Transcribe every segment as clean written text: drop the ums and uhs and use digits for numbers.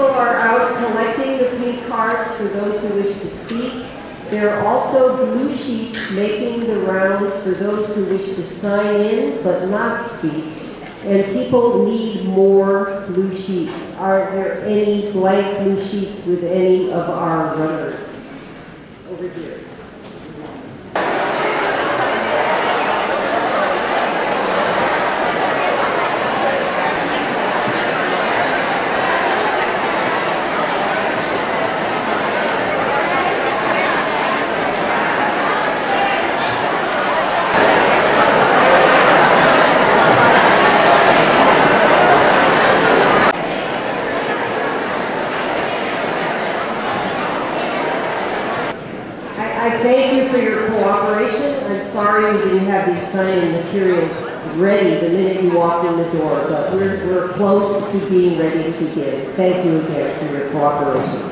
people are out collecting the pink cards for those who wish to speak. There are also blue sheets making the rounds for those who wish to sign in but not speak. And people need more blue sheets. Are there any blank blue sheets with any of our runners? Over here. Signing materials ready the minute you walked in the door, but we're close to being ready to begin. Thank you again for your cooperation.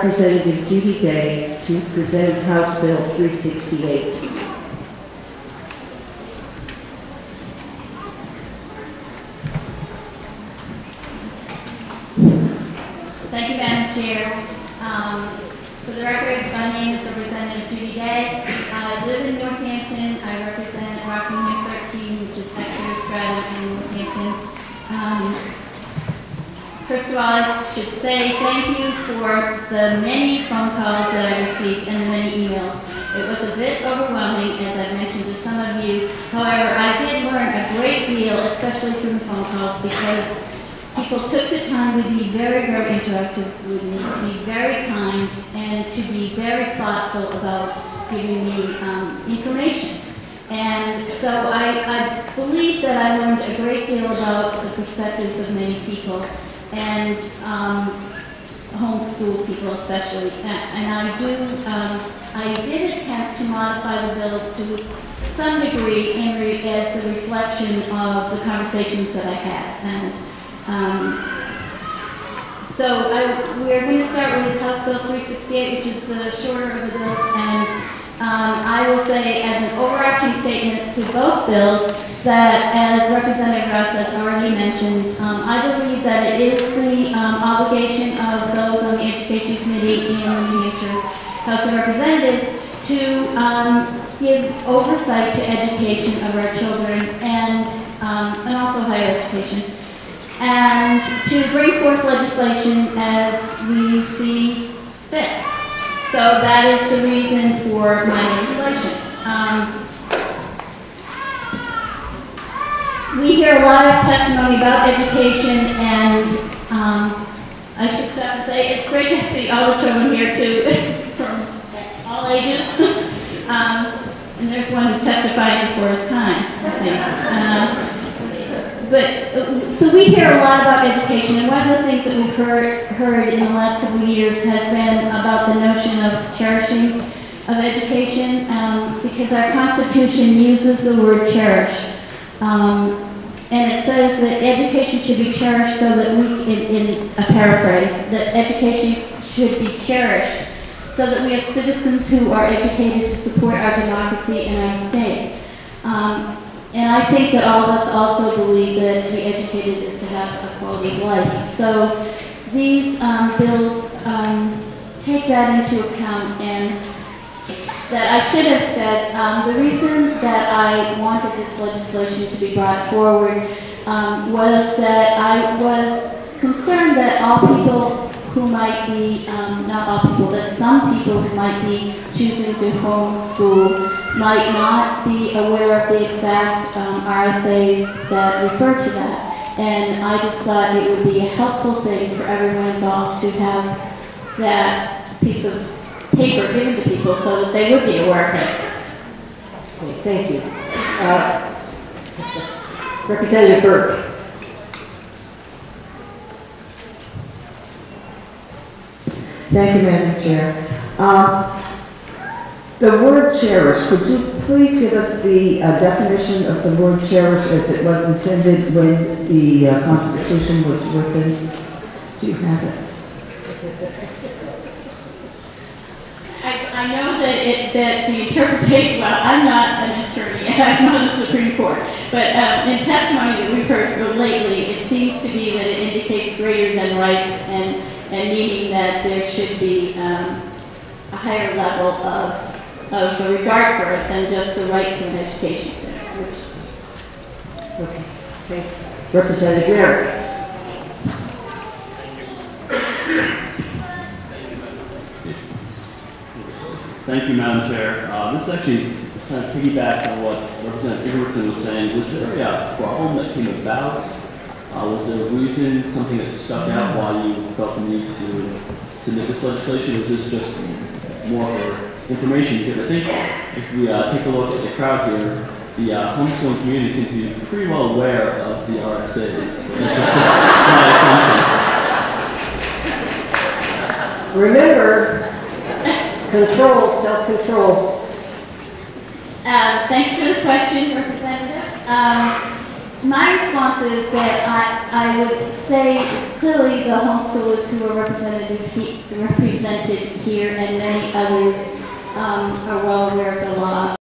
Representative Judy Day to present House Bill 368. Thank you, Madam Chair. For the record, my name is Representative Judy Day. I live in Northampton. I represent Rockingham 13, which is Exeter, Stratton, and Northampton. First of all, I should say thank you for the many phone calls that I received and the many emails. It was a bit overwhelming, as I've mentioned to some of you. However, I did learn a great deal, especially from the phone calls, because people took the time to be very, very interactive with me, to be very kind, and to be very thoughtful about giving me information. And so I believe that I learned a great deal about the perspectives of many people, and homeschool people especially. And I did attempt to modify the bills to some degree as a reflection of the conversations that I had. And so we're going to start with House Bill 368, which is the shorter of the bills. And I will say, as an overarching statement to both bills, that, as Representative Ross has already mentioned, I believe that it is the obligation of those on the Education Committee in the New Hampshire House of Representatives to give oversight to education of our children and also higher education, and to bring forth legislation as we see fit. So that is the reason for my legislation. We hear a lot of testimony about education, and I should stop and say it's great to see all the children here too, from all ages. And there's one who's testifying before his time, I think. So we hear a lot about education, and one of the things that we've heard in the last couple of years has been about the notion of cherishing of education, because our Constitution uses the word cherish. And it says that education should be cherished so that we, in a paraphrase, that education should be cherished so that we have citizens who are educated to support our democracy and our state. And I think that all of us also believe that to be educated is to have a quality of life. So these bills take that into account, and that I should have said, the reason that I wanted this legislation to be brought forward was that I was concerned that some people who might be choosing to homeschool might not be aware of the exact RSAs that refer to that. And I just thought it would be a helpful thing for everyone involved to have that piece of paper given to people so that they would be aware of it. Okay, thank you. Representative Burke. Thank you, Madam Chair. The word cherish, could you please give us the definition of the word cherish as it was intended when the Constitution was written? Do you have it? I know that the interpretation, well, I'm not an attorney, I'm not in the Supreme Court, but in testimony that we've heard lately, it seems to be that it indicates greater than rights, and meaning that there should be a higher level of the regard for it than just the right to an education. Okay. Thank you. Representative Eric. Thank you, Madam Chair. This actually kind of piggybacks on what Representative Iverson was saying. Was there a problem that came about? Was there a reason, something that stuck out, why you felt the need to submit this legislation? Was this just more information? Because I think if we take a look at the crowd here, the homeschooling community seems to be pretty well aware of the RSAs. That's just my assumption. Remember, control, self-control. Thank you for the question, Representative. My response is that I would say clearly the homeschoolers who are represented here and many others are well aware of the law